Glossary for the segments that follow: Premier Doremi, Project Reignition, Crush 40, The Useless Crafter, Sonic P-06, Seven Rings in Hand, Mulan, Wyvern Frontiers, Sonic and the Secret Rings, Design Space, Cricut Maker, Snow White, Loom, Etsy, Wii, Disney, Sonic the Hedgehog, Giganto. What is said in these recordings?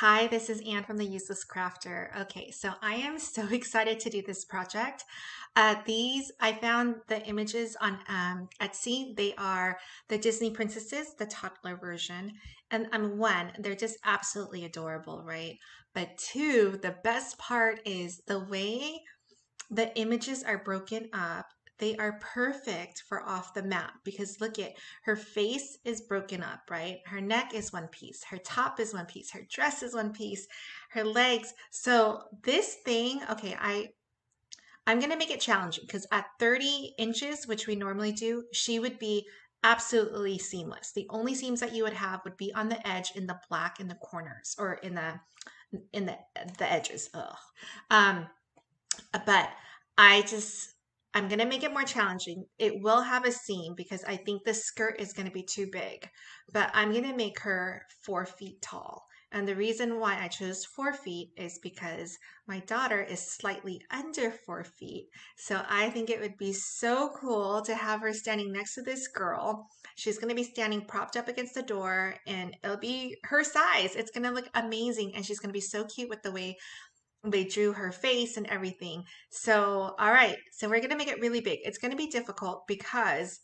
Hi, this is Anne from The Useless Crafter. Okay, so I am so excited to do this project. I found the images on Etsy. They are the Disney princesses, the toddler version. And one, they're just absolutely adorable, right? But two, the best part is the way the images are broken up. They are perfect for off the map because look at her face is broken up, right? Her neck is one piece. Her top is one piece. Her dress is one piece. Her legs. So this thing, okay, I'm going to make it challenging because at 30 inches, which we normally do, she would be absolutely seamless. The only seams that you would have would be on the edge in the black in the corners or in the edges. Ugh. But I'm going to make it more challenging. It will have a seam because I think the skirt is going to be too big, but I'm going to make her 4 feet tall. And the reason why I chose 4 feet is because my daughter is slightly under 4 feet. So I think it would be so cool to have her standing next to this girl. She's going to be standing propped up against the door and it'll be her size. It's going to look amazing. And she's going to be so cute with the way they drew her face and everything. So, all right. So we're going to make it really big. It's going to be difficult because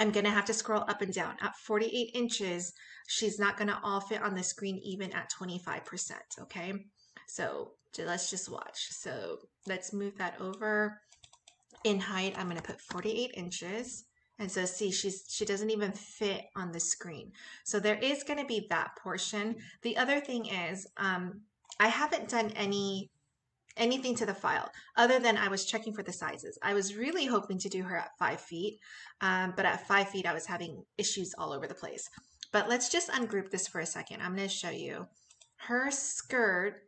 I'm going to have to scroll up and down. At 48 inches, she's not going to all fit on the screen, even at 25%. Okay. So let's just watch. So let's move that over. In height, I'm going to put 48 inches. And so see, she doesn't even fit on the screen. So there is going to be that portion. The other thing is, I haven't done anything to the file other than I was checking for the sizes. I was really hoping to do her at 5 feet, but at 5 feet, I was having issues all over the place. But let's just ungroup this for a second. I'm going to show you her skirt.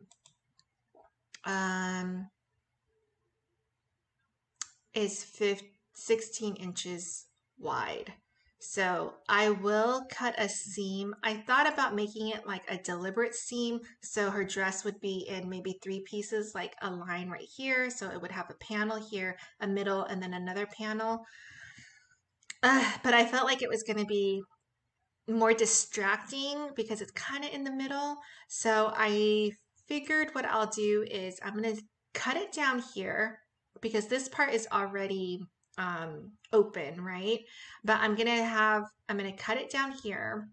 Is 16 inches wide. So I will cut a seam. I thought about making it like a deliberate seam. So her dress would be in maybe 3 pieces, like a line right here. So it would have a panel here, a middle, and then another panel. But I felt like it was going to be more distracting because it's kind of in the middle. So I figured what I'll do is I'm going to cut it down here because this part is already open, right? But I'm going to cut it down here,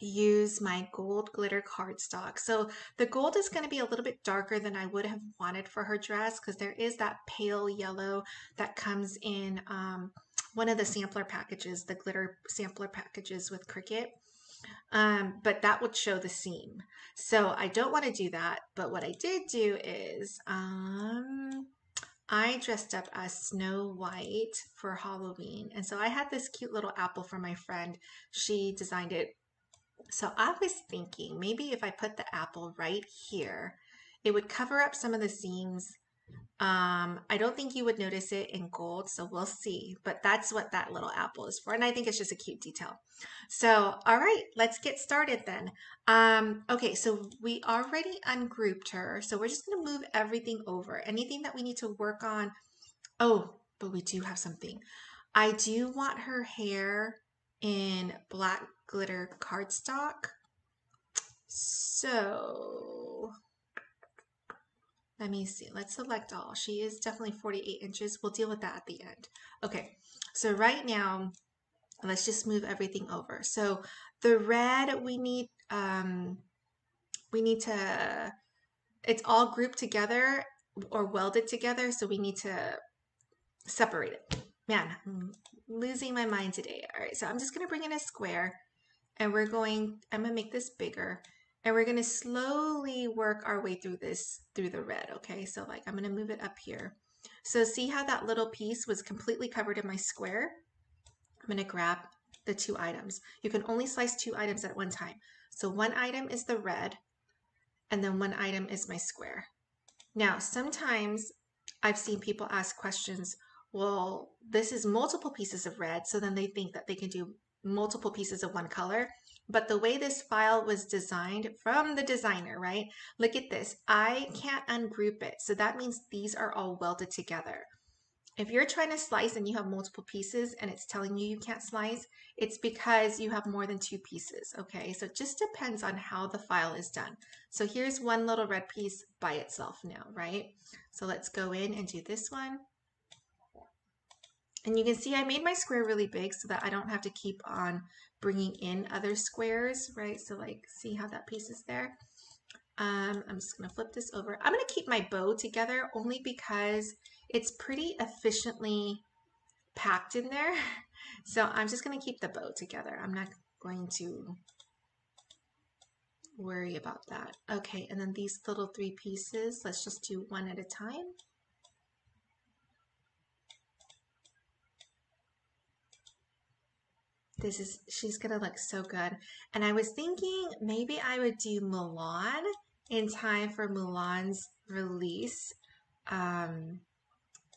use my gold glitter cardstock. So the gold is going to be a little bit darker than I would have wanted for her dress because there is that pale yellow that comes in one of the sampler packages, the glitter sampler packages with Cricut. But that would show the seam. So I don't want to do that. But what I did do is, I dressed up as Snow White for Halloween. And so I had this cute little apple from my friend. She designed it. So I was thinking maybe if I put the apple right here, it would cover up some of the seams. I don't think you would notice it in gold, so we'll see. But that's what that little apple is for. And I think it's just a cute detail. So, all right, let's get started then. Okay, so we already ungrouped her. So we're just going to move everything over. Anything that we need to work on. Oh, but we do have something. I do want her hair in black glitter cardstock. So let me see. Let's select all. She is definitely 48 inches. We'll deal with that at the end. Okay. So right now, let's just move everything over. So the red, it's all grouped together or welded together. So we need to separate it. Man, I'm losing my mind today. All right. So I'm just going to bring in a square and I'm going to make this bigger. And we're going to slowly work our way through this, through the red. Okay. So like, I'm going to move it up here. So see how that little piece was completely covered in my square? I'm going to grab the 2 items. You can only slice 2 items at one time. So 1 item is the red and then 1 item is my square. Now, sometimes I've seen people ask questions. Well, this is multiple pieces of red. So then they think that they can do multiple pieces of one color. But the way this file was designed from the designer, right? Look at this. I can't ungroup it. So that means these are all welded together. If you're trying to slice and you have multiple pieces and it's telling you you can't slice, it's because you have more than two pieces, okay? So it just depends on how the file is done. So here's one little red piece by itself now, right? So let's go in and do this one. And you can see I made my square really big so that I don't have to keep on bringing in other squares, right? So like, see how that piece is there? I'm just gonna flip this over. I'm gonna keep my bow together only because it's pretty efficiently packed in there. So I'm just gonna keep the bow together. I'm not going to worry about that. Okay, and then these little three pieces, let's just do one at a time. This is, she's gonna look so good. And I was thinking maybe I would do Mulan in time for Mulan's release.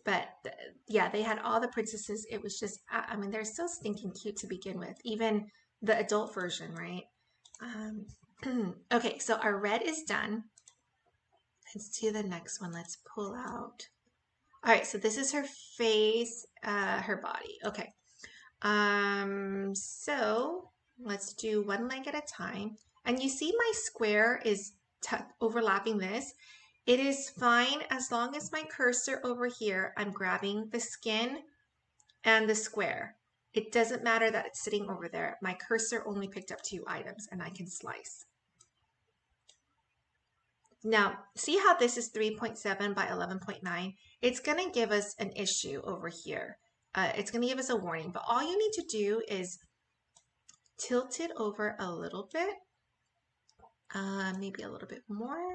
But yeah, they had all the princesses. It was just, I mean, they're so stinking cute to begin with, even the adult version, right? Okay, so our red is done. Let's do the next one. Let's pull out. All right, so this is her face, her body. Okay. So let's do one leg at a time, and you see my square is overlapping this. It is fine as long as my cursor over here, I'm grabbing the skin and the square. It doesn't matter that it's sitting over there. My cursor only picked up two items and I can slice. Now, see how this is 3.7 by 11.9? It's going to give us an issue over here. It's going to give us a warning, but all you need to do is tilt it over a little bit, maybe a little bit more.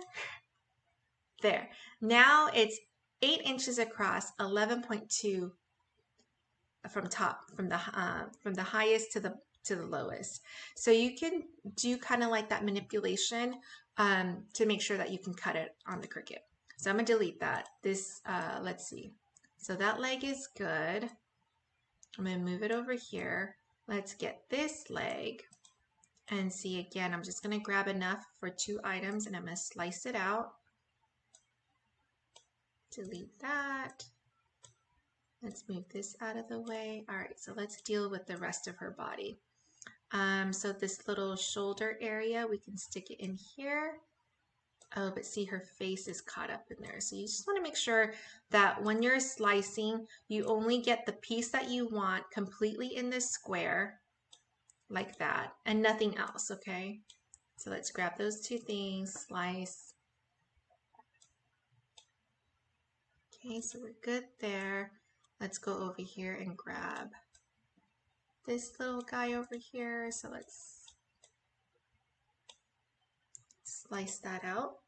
There. Now it's 8 inches across, 11.2 from top, from the highest to the lowest. So you can do kind of like that manipulation to make sure that you can cut it on the Cricut. So I'm going to delete that. This, let's see. So that leg is good. I'm going to move it over here. Let's get this leg and see again. I'm just going to grab enough for two items and I'm going to slice it out. Delete that. Let's move this out of the way. All right, so let's deal with the rest of her body. So this little shoulder area, we can stick it in here. Oh, but see, her face is caught up in there. So you just want to make sure that when you're slicing, you only get the piece that you want completely in this square, like that, and nothing else, okay? So let's grab those two things, slice. Okay, so we're good there. Let's go over here and grab this little guy over here. So let's slice that out.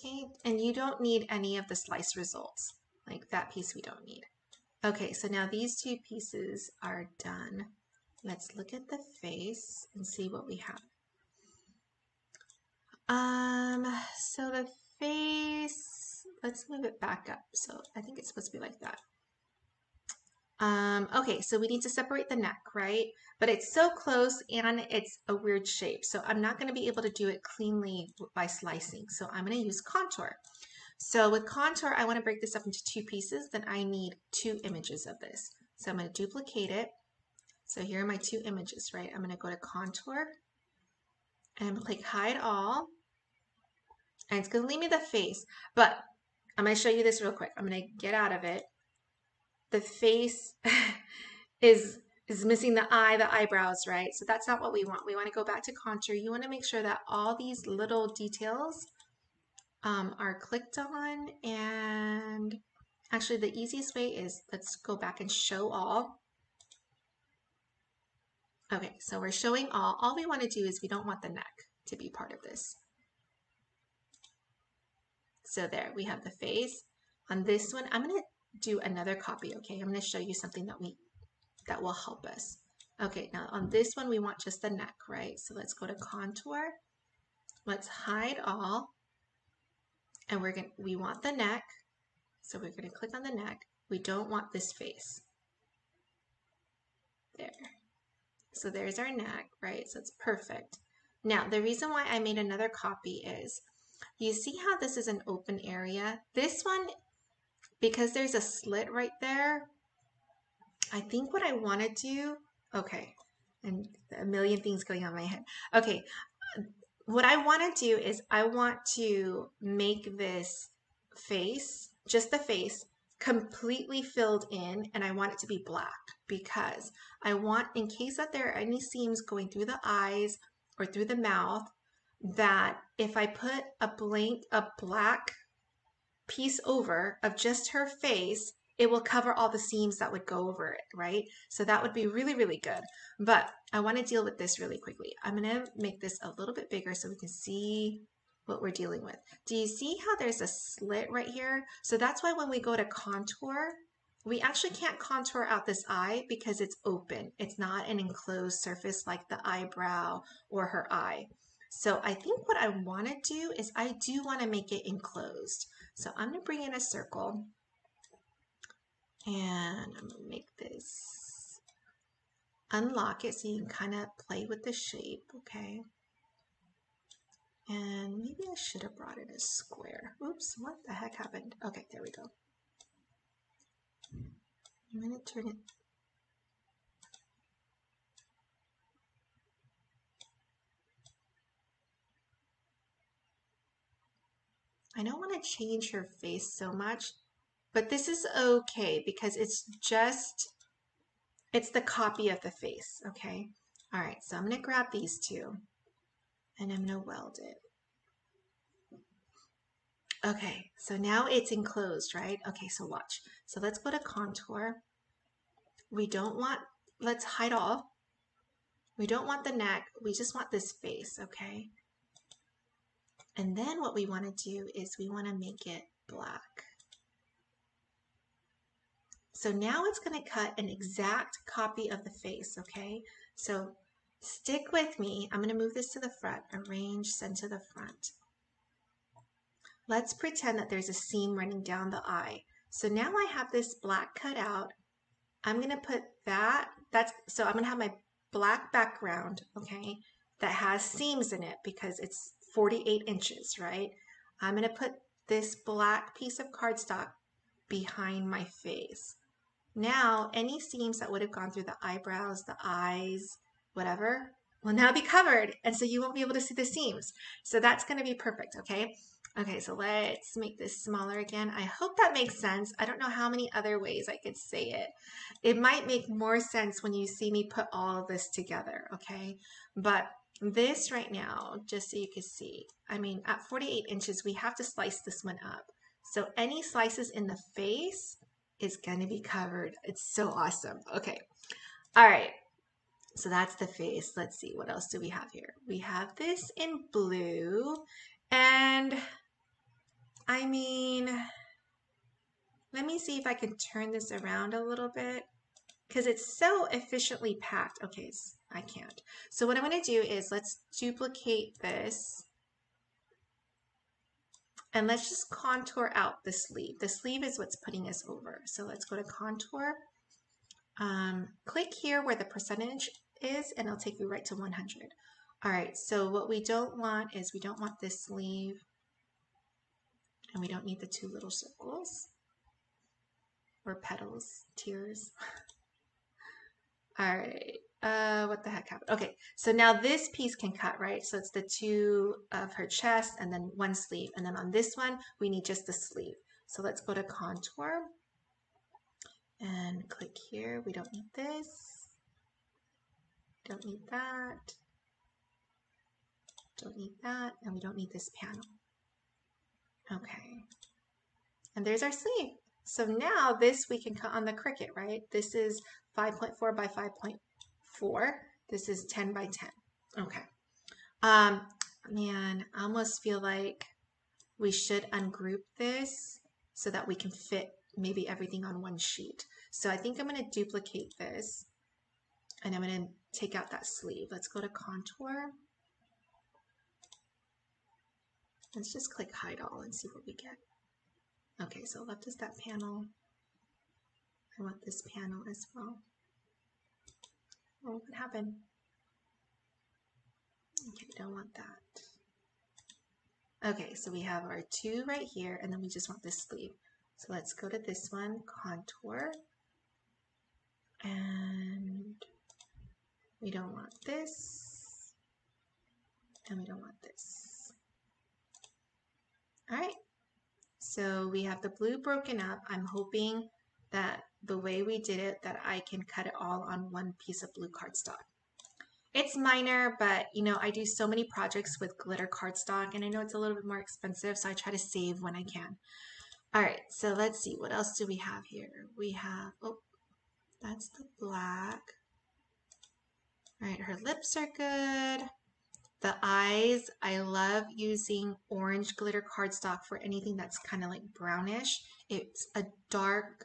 Okay, and you don't need any of the slice results. Like that piece we don't need. Okay, so now these two pieces are done. Let's look at the face and see what we have. So the face, let's move it back up. So I think it's supposed to be like that. Okay, so we need to separate the neck, right? But it's so close and it's a weird shape. So I'm not going to be able to do it cleanly by slicing. So I'm going to use contour. So with contour, I want to break this up into two pieces. Then I need two images of this. So I'm going to duplicate it. So here are my two images, right? I'm going to go to contour and click hide all. And it's going to leave me the face, but I'm going to show you this real quick. I'm going to get out of it. The face is missing the eye, the eyebrows, right? So that's not what we want. We want to go back to contour. You want to make sure that all these little details are clicked on. And actually the easiest way is let's go back and show all. Okay, so we're showing all. All we want to do is we don't want the neck to be part of this. So there we have the face. On this one, I'm going to do another copy. Okay, I'm going to show you something that will help us. Okay, now on this one we want just the neck, right? So let's go to contour, let's hide all, and we want the neck, so we're going to click on the neck. We don't want this face there. So there's our neck, right? So it's perfect. Now the reason why I made another copy is you see how this is an open area. This one because there's a slit right there, I think what I want to do, okay, and a million things going on in my head. Okay, what I want to do is I want to make this face, just the face, completely filled in, and I want it to be black because I want, in case that there are any seams going through the eyes or through the mouth, that if I put a black piece over of just her face, it will cover all the seams that would go over it, right? So that would be really, really good. But I want to deal with this really quickly. I'm going to make this a little bit bigger so we can see what we're dealing with. Do you see how there's a slit right here? So that's why when we go to contour, we actually can't contour out this eye because it's open. It's not an enclosed surface like the eyebrow or her eye. So I think what I want to do is I do want to make it enclosed. So I'm going to bring in a circle. And I'm going to make this, unlock it so you can kind of play with the shape, okay? And maybe I should have brought in a square. Oops, what the heck happened? Okay, there we go. I'm going to turn it. I don't want to change her face so much. But this is okay because it's just, it's the copy of the face, okay? All right, so I'm going to grab these two and I'm going to weld it. Okay, so now it's enclosed, right? Okay, so watch. So let's go to contour. We don't want, let's hide all. We don't want the neck. We just want this face, okay? And then what we want to do is we want to make it black. So now it's going to cut an exact copy of the face, okay? So stick with me. I'm going to move this to the front, arrange, send to the front. Let's pretend that there's a seam running down the eye. So now I have this black cut out. I'm going to put that, so I'm going to have my black background, okay, that has seams in it because it's 48 inches, right? I'm going to put this black piece of cardstock behind my face. Now, any seams that would have gone through the eyebrows, the eyes, whatever, will now be covered. And so you won't be able to see the seams. So that's going to be perfect, okay? Okay, so let's make this smaller again. I hope that makes sense. I don't know how many other ways I could say it. It might make more sense when you see me put all of this together, okay? But this right now, just so you can see, I mean, at 48 inches, we have to slice this one up. So any slices in the face is going to be covered. It's so awesome. Okay. All right. So that's the face. Let's see. What else do we have here? We have this in blue. And I mean, let me see if I can turn this around a little bit because it's so efficiently packed. Okay. I can't. So what I'm going to do is let's duplicate this. And let's just contour out the sleeve. The sleeve is what's putting us over. So let's go to contour. Click here where the percentage is, and it'll take you right to 100. All right, so what we don't want is we don't want this sleeve. And we don't need the two little circles or petals, tears. All right, what the heck happened? Okay, so now this piece can cut, right? So it's the two of her chest and then one sleeve. And then on this one, we need just the sleeve. So let's go to contour and click here. We don't need this. Don't need that. Don't need that. And we don't need this panel. Okay. And there's our sleeve. So now this we can cut on the Cricut, right? This is 5.4 by 5.4. This is 10 by 10. Okay. Man, I almost feel like we should ungroup this so that we can fit maybe everything on one sheet. So I think I'm going to duplicate this and I'm going to take out that sleeve. Let's go to contour. Let's just click hide all and see what we get. Okay, so left is that panel. I want this panel as well. Oh, what happened? Okay, we don't want that. Okay, so we have our two right here, and then we just want this sleeve. So let's go to this one, contour, and we don't want this, and we don't want this. All right, so we have the blue broken up. I'm hoping that the way we did it, that I can cut it all on one piece of blue cardstock. It's minor, but you know, I do so many projects with glitter cardstock, and I know it's a little bit more expensive, so I try to save when I can. All right, so let's see, what else do we have here? We have, oh, that's the black. All right, her lips are good. The eyes, I love using orange glitter cardstock for anything that's kind of like brownish. It's a dark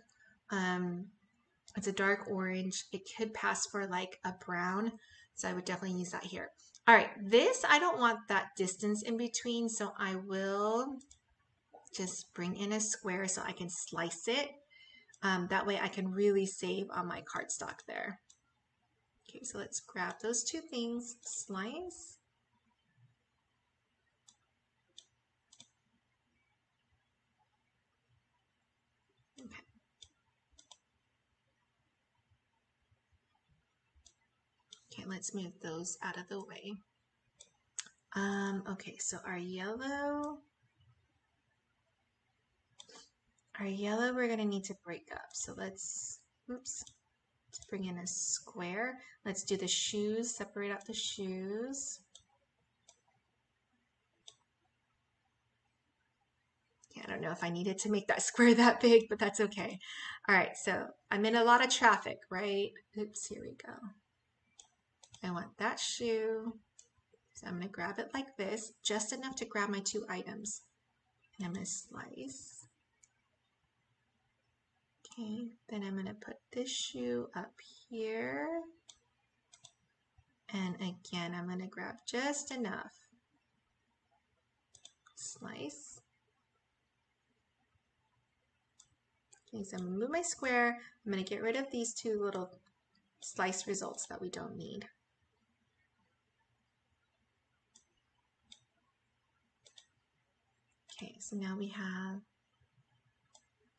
orange. It could pass for like a brown, so I would definitely use that here. All right, this, I don't want that distance in between, so I will just bring in a square so I can slice it. That way I can really save on my cardstock there. Okay, so let's grab those two things, slice. Okay. Okay, let's move those out of the way. Okay, so our yellow we're gonna need to break up. So let's, oops. Let's bring in a square. Let's do the shoes, separate out the shoes. Yeah, I don't know if I needed to make that square that big, but that's okay. All right, so I'm in a lot of traffic, right? Oops, here we go. I want that shoe. So I'm gonna grab it like this, just enough to grab my two items. And I'm gonna slice. Okay, then I'm going to put this shoe up here, and again, I'm going to grab just enough, slice. Okay, so I'm going to move my square, I'm going to get rid of these two little slice results that we don't need. Okay, so now we have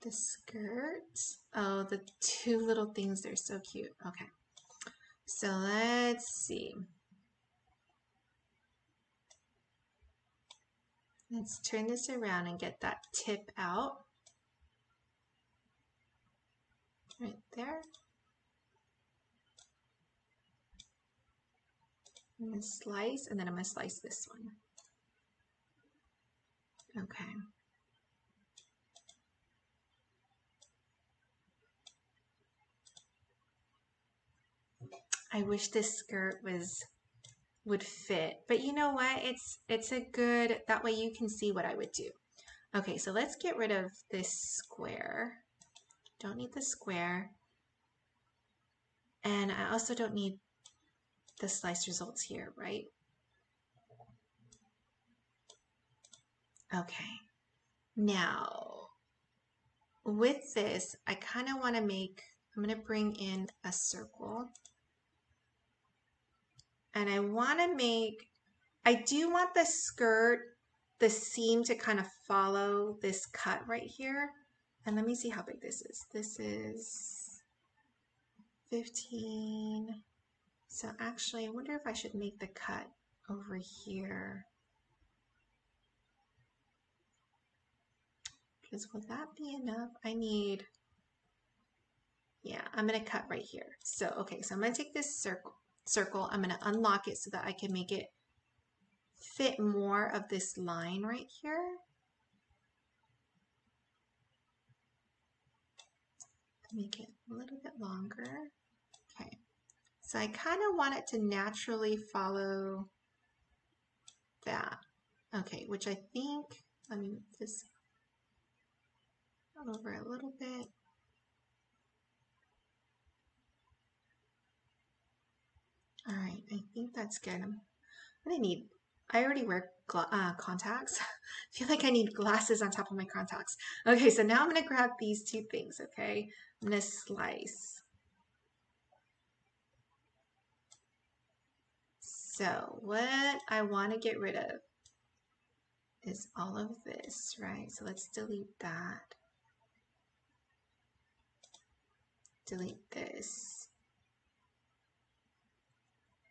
the skirt. Oh, the two little things, they're so cute. Okay, so let's see. Let's turn this around and get that tip out. Right there. I'm gonna slice, and then I'm gonna slice this one. Okay. I wish this skirt would fit, but you know what? It's a good, that way you can see what I would do. Okay, so let's get rid of this square. Don't need the square. And I also don't need the slice results here, right? Okay. Now, with this, I kind of want to make, I'm going to bring in a circle. And I want to make, I do want the skirt, the seam to kind of follow this cut right here. And let me see how big this is. This is 15. So actually, I wonder if I should make the cut over here. Because will that be enough? I need, yeah, I'm going to cut right here. So, okay, so I'm going to take this circle, I'm going to unlock it so that I can make it fit more of this line right here. Make it a little bit longer. Okay, so I kind of want it to naturally follow that. Okay, which I think, let me move this over a little bit. All right, I think that's good. I'm gonna need, I already wear contacts. I feel like I need glasses on top of my contacts. Okay, so now I'm gonna grab these two things, okay? I'm gonna slice. So what I wanna get rid of is all of this, right? So let's delete that. delete this.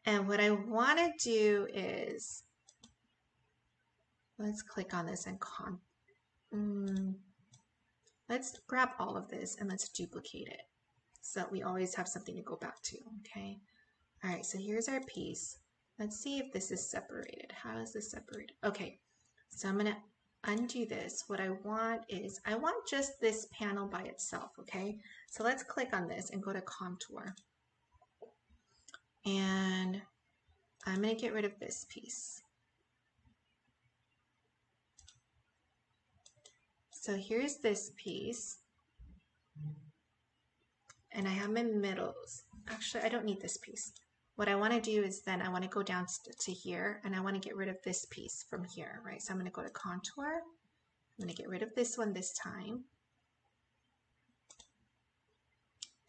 And what I want to do is, let's click on this and let's grab all of this and let's duplicate it so that we always have something to go back to. Okay. All right. So here's our piece. Let's see if this is separated. How is this separated? Okay. So I'm going to undo this. What I want is, I want just this panel by itself. Okay. So let's click on this and go to contour. And I'm going to get rid of this piece. So here's this piece, and I have my middles. Actually, I don't need this piece. What I want to do is then I want to go down to here, and I want to get rid of this piece from here, right? So I'm going to go to contour. I'm going to get rid of this one this time.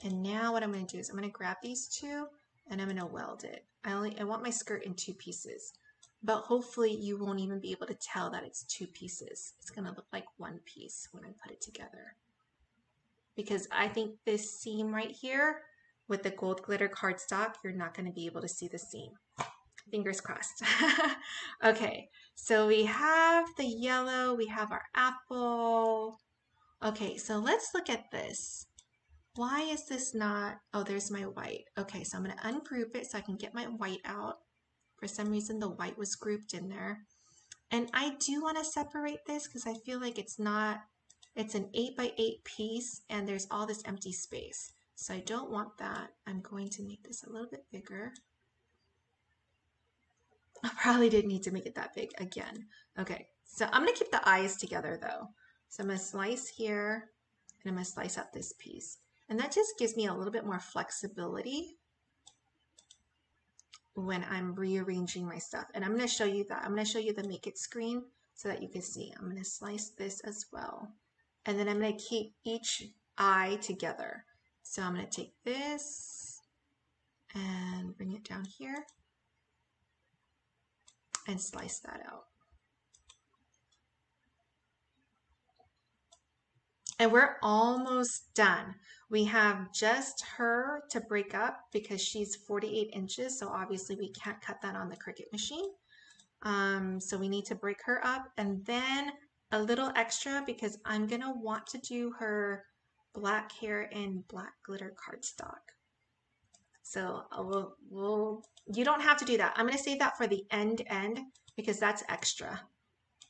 And now what I'm going to do is I'm going to grab these two, and I'm going to weld it. I want my skirt in two pieces. But hopefully you won't even be able to tell that it's two pieces. It's going to look like one piece when I put it together. Because I think this seam right here with the gold glitter cardstock, you're not going to be able to see the seam. Fingers crossed. Okay, so we have the yellow, we have our apple. Okay, so let's look at this. Why is this not, oh, there's my white. Okay, so I'm going to ungroup it so I can get my white out. For some reason, the white was grouped in there. And I do want to separate this because I feel like it's not, it's an 8x8 piece and there's all this empty space. So I don't want that. I'm going to make this a little bit bigger. I probably didn't need to make it that big again. Okay, so I'm going to keep the eyes together though. So I'm going to slice here and I'm going to slice out this piece. And that just gives me a little bit more flexibility when I'm rearranging my stuff. And I'm going to show you that. I'm going to show you the make it screen so that you can see. I'm going to slice this as well. And then I'm going to keep each eye together. So I'm going to take this and bring it down here and slice that out. And we're almost done. We have just her to break up because she's 48 inches. So obviously we can't cut that on the Cricut machine. So we need to break her up and then a little extra because I'm going to want to do her black hair in black glitter cardstock. So you don't have to do that. I'm going to save that for the end because that's extra.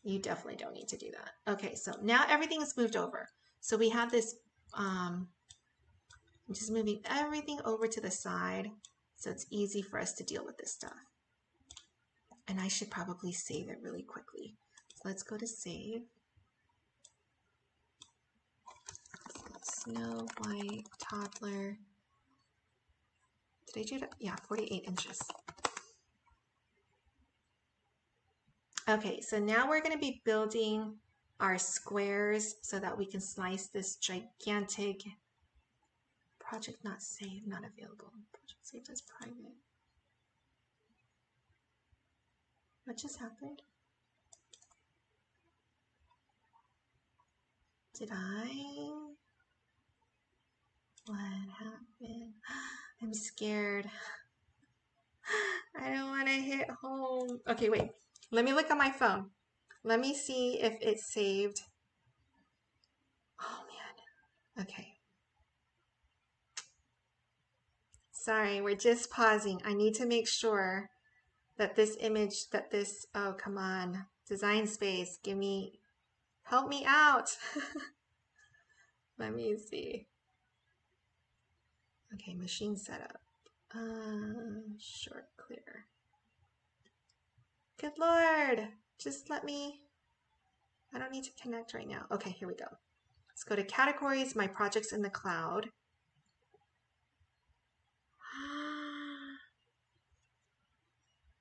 You definitely don't need to do that. Okay, so now everything is moved over. So we have this, I'm just moving everything over to the side so it's easy for us to deal with this stuff. And I should probably save it really quickly. So let's go to save. Snow White toddler. Did I do that? Yeah, 48 inches. Okay, so now we're going to be building our squares so that we can slice this gigantic project not saved, not available. Project saved as private. What just happened? Did I? What happened? I'm scared. I don't want to hit home. Okay, wait. Let me look at my phone. Let me see if it's saved. Oh man. Okay. Sorry, we're just pausing. I need to make sure that this image, that this, oh come on, Design Space, give me, help me out. Let me see. Okay, machine setup. Short clear. Good Lord, just let me, I don't need to connect right now. Okay, here we go. Let's go to categories, my projects in the cloud.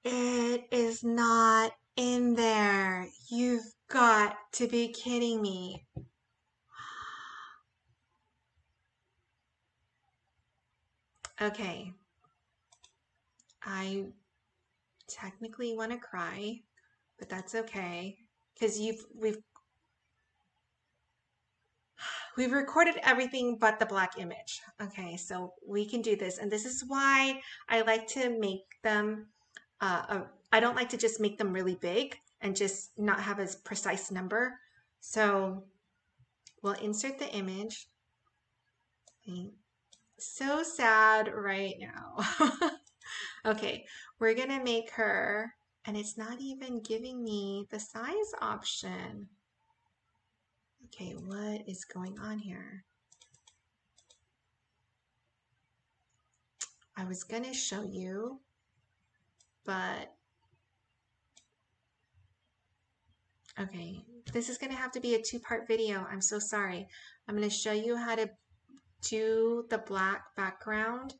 It is not in there. You've got to be kidding me. Okay. I technically want to cry, but that's okay because We've recorded everything but the black image. Okay, so we can do this. And this is why I like to make them, I don't like to just make them really big and just not have a precise number. So we'll insert the image. So sad right now. Okay, we're gonna make her, and it's not even giving me the size option. Okay, what is going on here? I was gonna show you, but okay, this is gonna have to be a two-part video. I'm so sorry. I'm gonna show you how to do the black background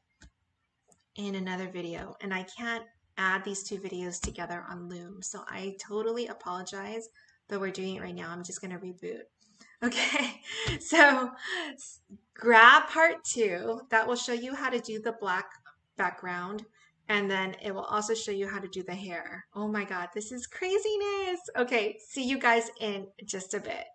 in another video, and I can't add these two videos together on Loom, so I totally apologize, but we're doing it right now. I'm just gonna reboot. Okay, so grab part 2. That will show you how to do the black background, and then it will also show you how to do the hair. Oh my God, this is craziness. Okay, see you guys in just a bit.